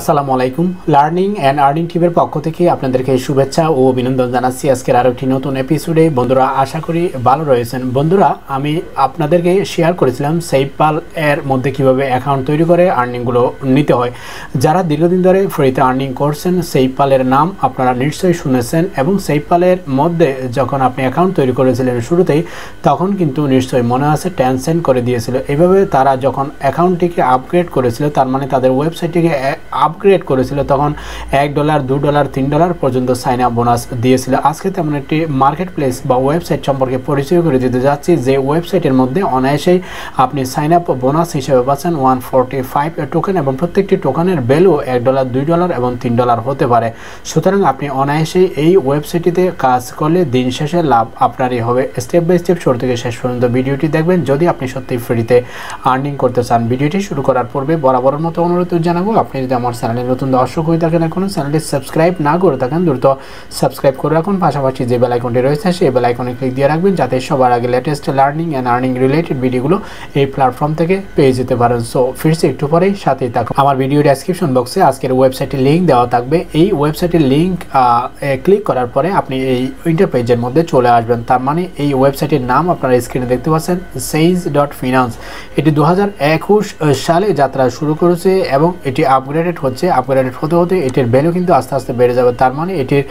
আসসালামু আলাইকুম learning and earning টিভির পক্ষ থেকে আপনাদেরকে শুভেচ্ছা ও অভিনন্দন জানাচ্ছি আজকের আরও একটি নতুন এপিসোডে। বন্ধুরা আশা করি ভালো রয়েছেন। বন্ধুরা আমি আপনাদেরকে শেয়ার করেছিলাম সেইপাল এর মধ্যে কিভাবে অ্যাকাউন্ট তৈরি করে আর্নিংগুলো নিতে হয়। যারা দীর্ঘদিন ধরে ফ্রিতে আর্নিং করছেন সেইপালের নাম আপনারা নিশ্চয়ই শুনেছেন, এবং সেইপালের মধ্যে যখন আপনি অ্যাকাউন্ট তৈরি করেছিলেন শুরুতেই তখন কিন্তু নিশ্চয়ই মনে আছে 10 সেন্ট করে দিয়েছিল। এভাবে তারা যখন অ্যাকাউন্টটিকে আপগ্রেড করেছিল তার মানে তাদের ওয়েবসাইটটিকে আপগ্রেড করেছিল তখন $1 $2 $3 পর্যন্ত সাইন আপ বোনাস দিয়েছিল। আজকে তেমন একটি মার্কেট প্লেস বা ওয়েবসাইট সম্পর্কে পরিচয় করে দিতে যাচ্ছি যে ওয়েবসাইটের মধ্যে অনায়াসেই আপনি সাইন আপ বোনাস হিসেবে পাচ্ছেন 145 টোকেন, এবং প্রত্যেকটি টোকেনের ভ্যালু $1 $2 এবং $3 হতে পারে। সুতরাং আপনি অনায়াসেই এই ওয়েবসাইটটিতে কাজ করলে দিন শেষে লাভ আপনারই হবে। স্টেপ বাই স্টেপ শুরু থেকে শেষ পর্যন্ত ভিডিওটি দেখবেন যদি আপনি সত্যিই ফ্রিতে আর্নিং করতে চান। ভিডিওটি শুরু করার পূর্বে বরাবরের মতো অনুরোধ জানাবো, আপনি যদি আমার চ্যানেলে নতুন দর্শক হয়ে থাকেন, এখনো চ্যানেলটি সাবস্ক্রাইব না করে থাকেন দ্রুত সাবস্ক্রাইব করে রাখুন। পাশাপাশি যে বেল আইকনটি রয়েছে সেই বেল আইকনে ক্লিক দিয়ে রাখবেন যাতে সবার আগে latest learning and earning related ভিডিওগুলো এই প্ল্যাটফর্ম থেকে পেয়ে যেতে পারেন। সো ফিরছি একটু পরেই, সাথেই থাকুন। আমার ভিডিও ডেসক্রিপশন বক্সে আজকের ওয়েবসাইটের লিঙ্ক দেওয়া থাকবে। এই ওয়েবসাইটের লিঙ্ক ক্লিক করার পরে আপনি এই ইন্টারপেজের মধ্যে চলে আসবেন। তার মানে এই ওয়েবসাইটের নাম আপনারা স্ক্রিনে দেখতে পাচ্ছেন chainge.finance। এটি 2021 সালে যাত্রা শুরু করেছে এবং এটি আপগ্রেডেড হচ্ছে। আপগ্রেডেড হতে হতে এটির ভ্যালু কিন্তু আস্তে আস্তে বেড়ে যাবে, তার মানে এটির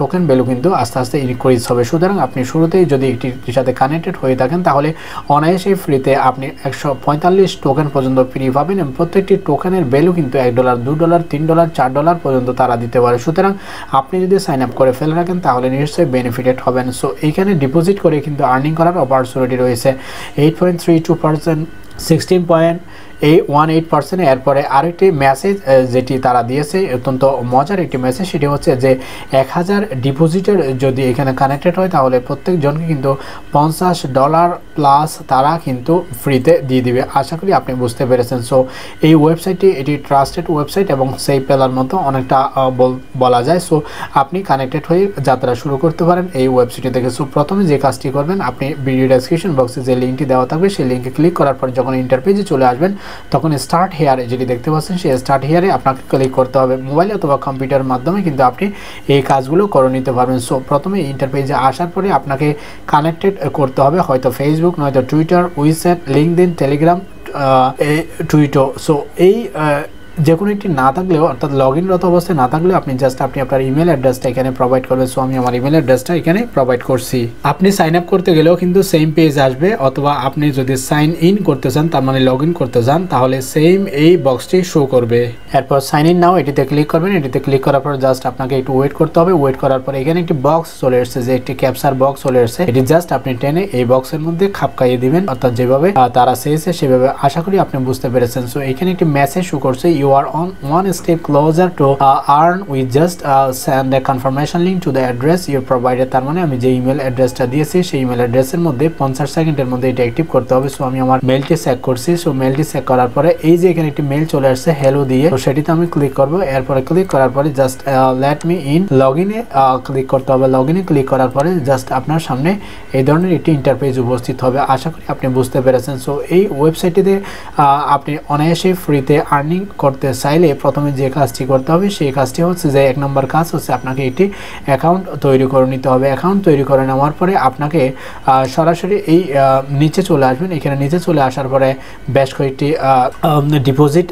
টোকেন ভ্যালু কিন্তু আস্তে আস্তে ইনক্রিজ হবে। সুতরাং আপনি শুরুতেই যদি এটির সাথে কানেক্টেড হয়ে থাকেন তাহলে অনায়াসে ফ্রিতে আপনি 145 টোকেন পর্যন্ত ফ্রি পাবেন, এবং প্রত্যেকটি টোকেনের ভ্যালু কিন্তু $1 $2 $3 $4 পর্যন্ত তারা দিতে পারে। সুতরাং আপনি যদি সাইন আপ করে ফেলে রাখেন তাহলে নিশ্চয়ই বেনিফিটেড হবেন। সো এইখানে ডিপোজিট করে কিন্তু আর্নিং করার অপরচুনিটি রয়েছে 8.32%, 16.18%। এরপরে আরেকটি মেসেজ যেটি তারা দিয়েছে অত্যন্ত মজার একটি মেসেজ, সেটি হচ্ছে যে 1000 ডিপোজিটার যদি এখানে কানেক্টেড হয় তাহলে প্রত্যেকজনকে কিন্তু $50 প্লাস তারা কিন্তু ফ্রিতে দিয়ে দিবে। আশা করি আপনি বুঝতে পেরেছেন। সো এই ওয়েবসাইটটি এটি ট্রাস্টেড ওয়েবসাইট এবং সেই পেলার মতো অনেকটা বলা যায়। সো আপনি কানেক্টেড হয়ে যাত্রা শুরু করতে পারেন এই ওয়েবসাইটটি থেকে। সো প্রথমে যে কাজটি করবেন, আপনি ভিডিও ডেসক্রিপশন বক্সে যে লিঙ্কটি দেওয়া থাকবে সেই লিঙ্কে ক্লিক করার পর যখন ইন্টারপেজে চলে আসবেন তখন স্টার্ট হেয়ারে যেটি দেখতে পাচ্ছেন সেই স্টার্ট হেয়ারে আপনাকে ক্লিক করতে হবে। মোবাইল অথবা কম্পিউটারের মাধ্যমে কিন্তু আপনি এই কাজগুলো করে নিতে পারবেন। সো প্রথমে ইন্টারপেজে আসার পরে আপনাকে কানেক্টেড করতে হবে, হয়তো ফেসবুক, নয়তো Twitter, WeChat, LinkedIn, Telegram, Twitter। So এই যে কোনো একটি না থাকলেও অর্থাৎ লগ ইনরত অবস্থায় না থাকলেও আপনি জাস্ট আপনার ইমেল অ্যাড্রেসটা এখানে প্রোভাইড করবেন। সো আমি আমার ইমেল অ্যাড্রেসটা এখানে প্রোভাইড করছি। আপনি সাইন আপ করতে গেলেও কিন্তু সেম পেজ আসবে, অথবা আপনি যদি সাইন ইন করতে চান তার মানে লগ ইন করতে চান তাহলে সেম এই বক্সটি শো করবে। এরপর সাইন ইন নাও এটিতে ক্লিক করবেন। এটিতে ক্লিক করার পর জাস্ট আপনাকে একটু ওয়েট করতে হবে। ওয়েট করার পর এখানে একটি বক্স চলে এসছে, যে একটি ক্যাপচার বক্স চলে এসছে, এটি জাস্ট আপনি টেনে এই বক্সের মধ্যে খাপকাইয়ে দিবেন, অর্থাৎ যেভাবে তারা চেয়েছে সেভাবে। আশা করি আপনি বুঝতে পেরেছেন। সো এখানে একটি মেসেজ শো করছে, you are on one step closer to earn, we just send a confirmation link to the address you provided। তার মানে আমি যে ইমেল অ্যাড্রেসটা দিয়েছি সেই ইমেল অ্যাড্রেসের মধ্যে 50 সেকেন্ডের মধ্যে এটা অ্যাক্টিভ করতে হবে। সো আমি আমার মেলটি চেক করছি। সো মেলটি চেক করার পরে এই যে এখানে একটি মেল চলে আসছে হ্যালো দিয়ে, তো সেটিতে আমি ক্লিক করবো। এরপরে ক্লিক করার পরে just let me in, log ইনে ক্লিক করতে হবে। লগ ইনে ক্লিক করার পরে জাস্ট আপনার সামনে এই ধরনের একটি ইন্টারফেস উপস্থিত হবে। আশা করি আপনি বুঝতে পেরেছেন। সো এই ওয়েবসাইটটিতে আপনি অনায়াসে ফ্রিতে আর্নিং করতে চাইলে প্রথমে যে কাজটি করতে হবে সেই কাজটি হচ্ছে যে 1 নম্বর কাজ হচ্ছে আপনাকে একটি অ্যাকাউন্ট তৈরি করে নিতে হবে। অ্যাকাউন্ট তৈরি করে নেওয়ার পরে আপনাকে সরাসরি এই নিচে চলে আসবেন। এখানে নিচে চলে আসার পরে বেশ কয়েকটি ডিপোজিট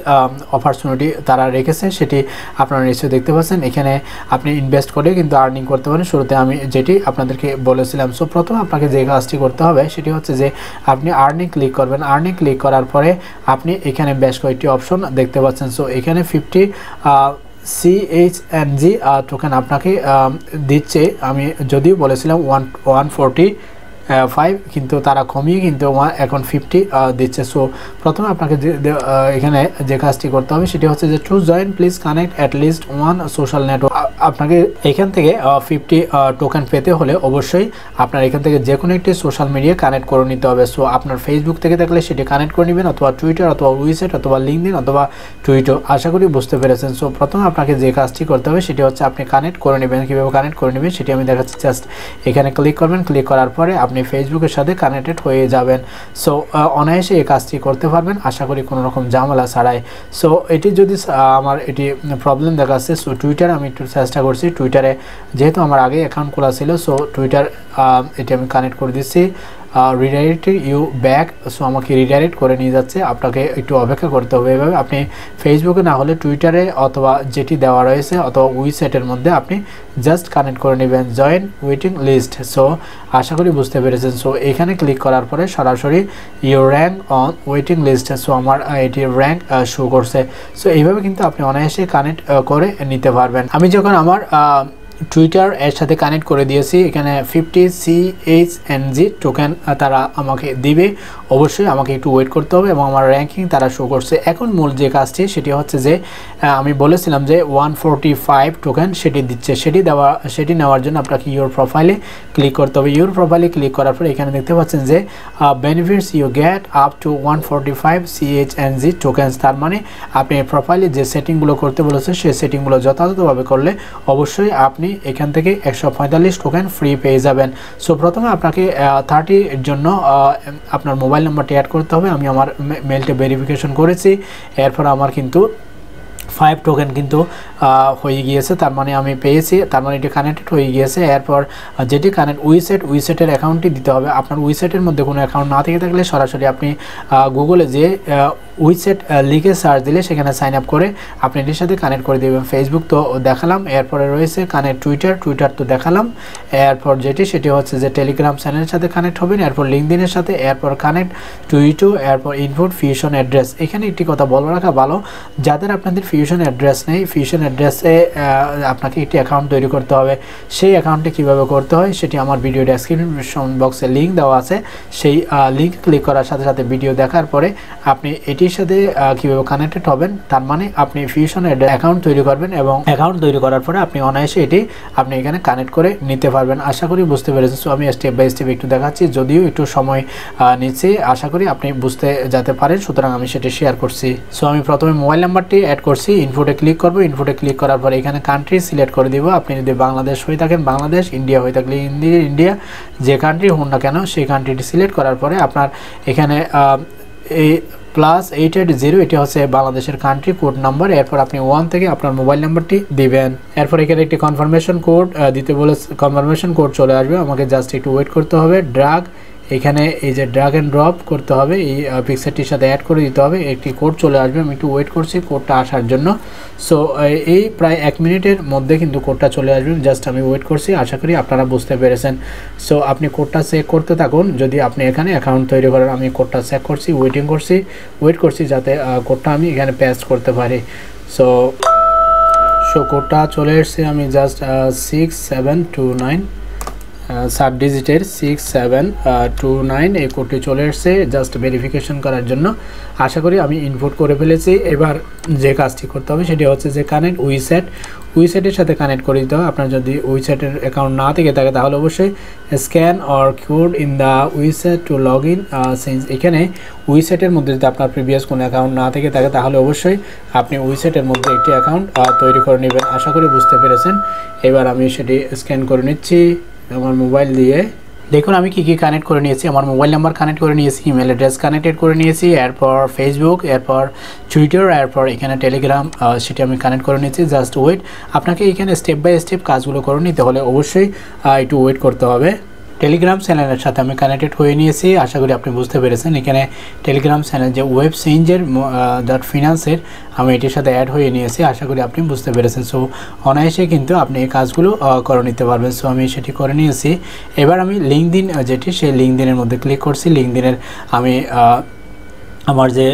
অপরচুনিটি তারা রেখেছে, সেটি আপনারা নিশ্চয়ই দেখতে পাচ্ছেন। এখানে আপনি ইনভেস্ট করে কিন্তু আর্নিং করতে পারেন, শুরুতে আমি যেটি আপনাদেরকে বলেছিলাম। সো প্রথমে আপনাকে যে কাজটি করতে হবে সেটি হচ্ছে যে আপনি আর্নিং ক্লিক করবেন। আর্নিং ক্লিক করার পরে আপনি এখানে বেশ কয়েকটি অপশন দেখতে পাচ্ছেন। সো এখানে 50 CHNG টোকেন আপনাকে দিচ্ছে। আমি যদিও বলেছিলাম 145 কিন্তু তারা কমিয়ে কিন্তু এখন 50 দিচ্ছে। সো প্রথমে আপনাকে এখানে যে কাজটি করতে হবে সেটি হচ্ছে যে to join please connect at least 1 social network. আপনাকে এখান থেকে 50 টোকেন পেতে হলে অবশ্যই আপনার এখান থেকে যে কোনো একটি সোশ্যাল মিডিয়া কানেক্ট করে নিতে হবে। সো আপনার ফেসবুক থেকে থাকলে সেটি কানেক্ট করে নেবেন, অথবা টুইটার, অথবা WeChat, অথবা LinkedIn, অথবা টুইটার। আশা করি বুঝতে পেরেছেন। সো প্রথমে আপনাকে যে কাজটি করতে হবে সেটি হচ্ছে আপনি কানেক্ট করে নেবেন। কীভাবে কানেক্ট করে নেবেন সেটি আমি দেখাচ্ছি। জাস্ট এখানে ক্লিক করবেন। ক্লিক করার পরে আপনি अपनी फेसबुकेर साथे कानेक्टेड हয়ে যাবেন। सो অনায়াসে এই কাজটি করতে পারবেন আশা করি কোনো রকম ঝামেলা ছাড়াই। सो এটি যদি আমার এটি প্রবলেম দেখাচ্ছে সো টুইটার আমি একটু চেষ্টা করছি, টুইটারে যেহেতু আমার আগে অ্যাকাউন্ট খোলা ছিল সো টুইটার এটি আমি কানেক্ট করে দিচ্ছি। रिडायरेक्ट यू बैक सो हाँ रिडायरेक्ट कर नहीं जाके एक अपेक्षा करते हैं। अपनी फेसबुके ना होले टुईटारे अथवा जेटी देवा रही है अथवा वेबसाइटर मध्य अपनी जस्ट कानेक्ट कर जॉइन वेटिंग लिस्ट। सो आशा करी बुझते पे। सो ये क्लिक करारे सरसि your rank on waiting list so हमारे रैंक शो कर से। सो ये क्योंकि अपनी अनायासे कानेक्ट करी जो हमारे টুইটার এর সাথে কানেক্ট করে দিয়েছি। এখানে 50 CHNG টোকেন তারা আমাকে দিবে, অবশ্যই আমাকে একটু ওয়েট করতে হবে এবং আমার র্যাঙ্কিং তারা শো করছে। এখন মূল যে কাজটি সেটি হচ্ছে যে আমি বলেছিলাম যে 145 টোকেন সেটি দিচ্ছে, সেটি নেওয়ার জন্য আপনাকে ইউর প্রোফাইলে ক্লিক করতে হবে। ইউর প্রোফাইলে ক্লিক করার পরে এখানে দেখতে পাচ্ছেন যে benefits you get up to 145 CHNG tokens. তার মানে আপনি প্রোফাইলে যে সেটিংগুলো করতে বলেছে সেই সেটিংগুলো যথাযথভাবে করলে অবশ্যই আপনি एखान 145 टोकन फ्री पे जाबेन। सो प्रथम आपके 30 जन आपनर मोबाइल नम्बर एड करते हैं, मेलटे वेरिफिकेशन करपर क्यों 5 टोकन किन्तु हो गए तार माने आमी पेयेछि तार माने एटी कानेक्टेड हो गए। एरपर जेटी कानेक्ट वेबसाइट वेबसाइटेर अकाउंटटी दिते होबे। आपनार वेबसाइटेर मध्ये कोनो अकाउंट ना थेके थाकले सरासरि आपनि गुगले जे वेबसाइट लिखे सार्च दिले सेखाने साइन आप करे आपनि एटिर साथे कानेक्ट करे दिबेन। फेसबुक तो देखालाम, एरपर रयेछे कानेक्ट टुइटार, टुइटार तो देखालाम। एरपर जेटी सेटी होच्छे जे टेलिग्राम चैनलेर साथे कानेक्ट हबेन, एरपर लिंकडइनेर साथे, एरपर कानेक्ट टुइटो, एरपर इनपुट फिउशन एड्रेस। एखाने एकटी कथा बोले राखा भालो जादेर आपनादेर ফিউশন অ্যাড্রেস নেই ফিউশন অ্যাড্রেসে আপনাকে একটি অ্যাকাউন্ট তৈরি করতে হবে। সেই অ্যাকাউন্টটি কীভাবে করতে হয় সেটি আমার ভিডিও ডেসক্রিপশন বক্সে লিঙ্ক দেওয়া আছে, সেই লিঙ্ক ক্লিক করার সাথে সাথে ভিডিও দেখার পরে আপনি এটির সাথে কীভাবে কানেক্টেড হবেন। তার মানে আপনি ফিউশন অ্যাকাউন্ট তৈরি করবেন এবং অ্যাকাউন্ট তৈরি করার পরে আপনি অনায়াসে এটি আপনি এখানে কানেক্ট করে নিতে পারবেন। আশা করি বুঝতে পেরেছেন। সো আমি স্টেপ বাই স্টেপ একটু দেখাচ্ছি, যদিও একটু সময় নিচ্ছি, আশা করি আপনি বুঝতে যেতে পারেন, সুতরাং আমি সেটি শেয়ার করছি। সো আমি প্রথমে মোবাইল নাম্বারটি অ্যাড করছি, ইনফোতে ক্লিক করব। ইনফোতে ক্লিক করার পরে এখানে কান্ট্রি সিলেক্ট করে দিব। আপনি যদি বাংলাদেশ হয়ে থাকেন বাংলাদেশ, ইন্ডিয়া হয়ে থাকলে ইন্ডিয়া, যে কান্ট্রি হন না কেন সেই কান্ট্রিটি সিলেক্ট করার পরে আপনার এখানে এই +880 এটি হচ্ছে বাংলাদেশের কান্ট্রি কোড নাম্বার। এরপর আপনি 1 থেকে আপনার মোবাইল নাম্বারটি দিবেন। এরপর এখানে একটি কনফার্মেশন কোড দিতে বলে, কনফার্মেশন কোড চলে আসবে, আমাকে জাস্ট একটু ওয়েট করতে হবে। ড্রাগ এখানে এই যে ড্রাগ অ্যান্ড ড্রপ করতে হবে, এই পিকচারটির সাথে অ্যাড করে দিতে হবে, একটি কোড চলে আসবে। আমি একটু ওয়েট করছি কোডটা আসার জন্য। সো এই প্রায় 1 মিনিটের মধ্যে কিন্তু কোডটা চলে আসবে, জাস্ট আমি ওয়েট করছি। আশা করি আপনারা বুঝতে পেরেছেন। সো আপনি কোডটা চেক করতে থাকুন, যদি আপনি এখানে অ্যাকাউন্ট তৈরি করেন। আমি কোডটা চেক করছি, ওয়েট করছি যাতে কোডটা আমি এখানে পেস্ট করতে পারি। সো কোডটা চলে এসছে, আমি জাস্ট 6729 सब डिजिटर 6729 एक कोडटी चले जस्ट वेरिफिकेशन करार जन्य आशा करी आमी इनपुट करे फेलेछि। एबार जे काजटी करते होबे सेटी होच्छे जे कानेक्ट वेबसाइट वेबसाइटेर साथे कानेक्ट करे दिते होबे। आपनार जदि वेबसाइटेर अकाउंट ना थेके थाके ताहले अवश्यई स्कैन और code in the website to log in since. एखाने वेबसाइटेर मध्ये जदि आपनार प्रिभियास कोनो अकाउंट ना थेके थाके ताहले अवश्यई आपनि वेबसाइटेर मध्ये एकटी अकाउंट तैरि करे नेबेन। आशा करी बुझते पेरेछेन। एबार आमी सेटी स्कैन करे निच्छि আমার মোবাইল দিয়ে। দেখুন আমি কি কি কানেক্ট করে নিয়েছি। আমার মোবাইল নাম্বার কানেক্ট করে নিয়েছি, ইমেল অ্যাড্রেস কানেক্টেড করে নিয়েছি, এরপর ফেসবুক, এরপর টুইটার, এরপর এখানে টেলিগ্রাম সেটি আমি কানেক্ট করে নিয়েছি। জাস্ট ওয়েট, আপনাকে এখানে স্টেপ বাই স্টেপ কাজগুলো করে নিতে হলে অবশ্যই একটু ওয়েট করতে হবে। टेलिग्राम चैनल साथे आमी कानेक्टेड हो निएछि, आशा करी आपनि बुझते पेरेछेन। एखाने टेलिग्राम चैनल जे वेब chainge.finance आमी एटिर साथे एड हो निएछि, आशा करी आपनि बुझते पेरेछेन। सो अनायासे किन्तु आपनि एई काजगुलो करे निते पारबेन। सो आमी सेटी करे निएछि। एबार आमी लिंकडइन जेटी सेई लिंकडइनेर मध्ये क्लिक करछि। लिंकडइनेर आमी आमार जे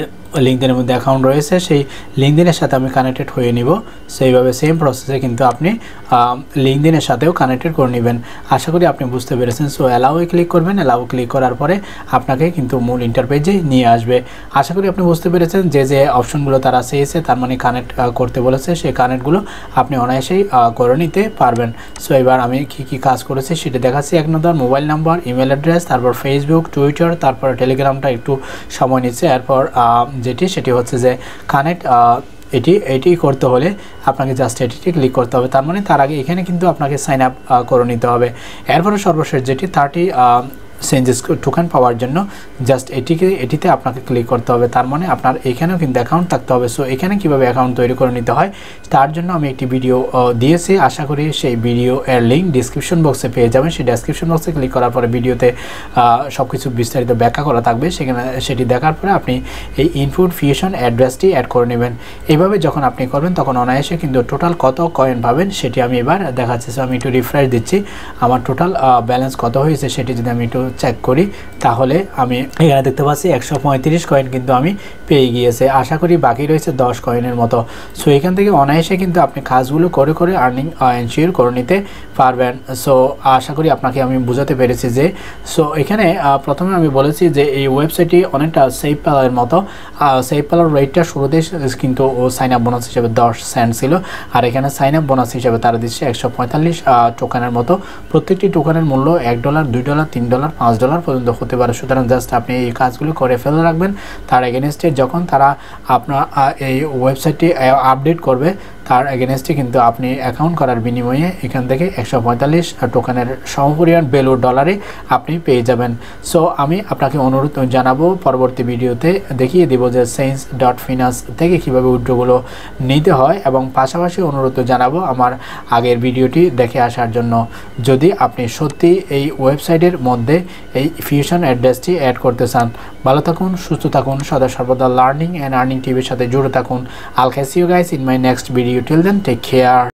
लिंकडइनेर मध्ये अकाउंट रयेछे सेई लिंकडइनेर साथे आमी कानेक्टेड हो निब। সেইভাবে সেম প্রসেসে কিন্তু আপনি লিঙ্কডইনের সাথেও কানেক্টেড করে নেবেন। আশা করি আপনি বুঝতে পেরেছেন। সো অ্যালাউয়ে ক্লিক করবেন, অ্যালাউ ক্লিক করার পরে আপনাকে কিন্তু মূল ইন্টারপেজে নিয়ে আসবে। আশা করি আপনি বুঝতে পেরেছেন যে যে অপশনগুলো তারা চেয়েছে তার মানে কানেক্ট করতে বলেছে সেই কানেক্টগুলো আপনি অনায়াসেই করে নিতে পারবেন। সো এবার আমি কী কী কাজ করেছি সেটা দেখাচ্ছি। এক নম্বর মোবাইল নাম্বার, ইমেল অ্যাড্রেস, তারপর ফেসবুক, টুইটার, তারপর টেলিগ্রামটা একটু সময় নিচ্ছে। এরপর সেটি হচ্ছে যে কানেক্ট এটি করতে হলে আপনাকে জাস্ট এটিতে ক্লিক করতে হবে। তার মানে তার আগে এখানে কিন্তু আপনাকে সাইন আপ করে নিতে হবে। এরপরে সর্বশেষ যেটি 30 চেঞ্জেস টোকেন পাওয়ার জন্য জাস্ট এটিতে আপনাকে ক্লিক করতে হবে। তার মানে আপনার এখানেও কিন্তু অ্যাকাউন্ট থাকতে হবে। সো এখানে কীভাবে অ্যাকাউন্ট তৈরি করে নিতে হয় তার জন্য আমি একটি ভিডিও দিয়েছি, আশা করি সেই ভিডিও এর লিঙ্ক ডিসক্রিপশন বক্সে পেয়ে যাবেন। সেই ডিসক্রিপশন বক্সে ক্লিক করার পরে ভিডিওতে সব কিছু বিস্তারিত ব্যাখ্যা করা থাকবে, সেখানে সেটি দেখার পরে আপনি এই ইনপুট ফিউশন অ্যাড্রেসটি অ্যাড করে নেবেন। এইভাবে যখন আপনি করবেন তখন অনায়াসে কিন্তু টোটাল কত কয়েন পাবেন সেটি আমি এবার দেখাচ্ছি। সো আমি একটু রিফ্রেশ দিচ্ছি, আমার টোটাল ব্যালেন্স কত হয়েছে সেটি যদি আমি একটু চেক করি তাহলে আমি এখানে দেখতে পাচ্ছি 135 কয়েন কিন্তু আমি পেয়ে গিয়েছে। আশা করি বাকি রয়েছে 10 কয়েনের মতো। সো এখান থেকে অনায়াসে কিন্তু আপনি কাজগুলো করে করে আর্নিং এনশিওর করে নিতে পারবেন। সো আশা করি আপনাকে আমি বোঝাতে পেরেছি যে সো এখানে প্রথমে আমি বলেছি যে এই ওয়েবসাইটটি অনেকটা সেফ পালার মতো। সেফ পালার রেটটা শুরুতে কিন্তু সাইন আপ বোনাস হিসেবে 10 সেন্ট ছিল, আর এখানে সাইন আপ বোনাস হিসেবে তারা দিচ্ছে 145 টোকেনের মতো। প্রত্যেকটি টোকেনের মূল্য $1, $2, $3, $5 পর্যন্ত হতে পারে। সুতরাং জাস্ট আপনি এই কাজগুলো করে ফেলে রাখবেন। তার এগেনস্টে যখন তারা আপনার এই ওয়েবসাইটটি আপডেট করবে তার এগেনস্টে কিন্তু আপনি অ্যাকাউন্ট করার বিনিময়ে এখান থেকে 145 টোকেনের সমপরিমাণ বেলুর ডলারে আপনি পেয়ে যাবেন। সো আমি আপনাকে অনুরোধ জানাবো পরবর্তী ভিডিওতে দেখিয়ে দেব যে chainge.finance থেকে কীভাবে উইথড্রগুলো নিতে হয়, এবং পাশাপাশি অনুরোধ জানাবো আমার আগের ভিডিওটি দেখে আসার জন্য। যদি আপনি সত্যি এই ওয়েবসাইটের মধ্যে এই ফিউশন অ্যাড্রেসটি অ্যাড করতে চান। ভালো থাকুন, সুস্থ থাকুন, সদা সর্বদা লার্নিং অ্যান্ড আর্নিং টিভির সাথে জুড়ে থাকুন। I'll catch you guys in my next video. Till then, take care.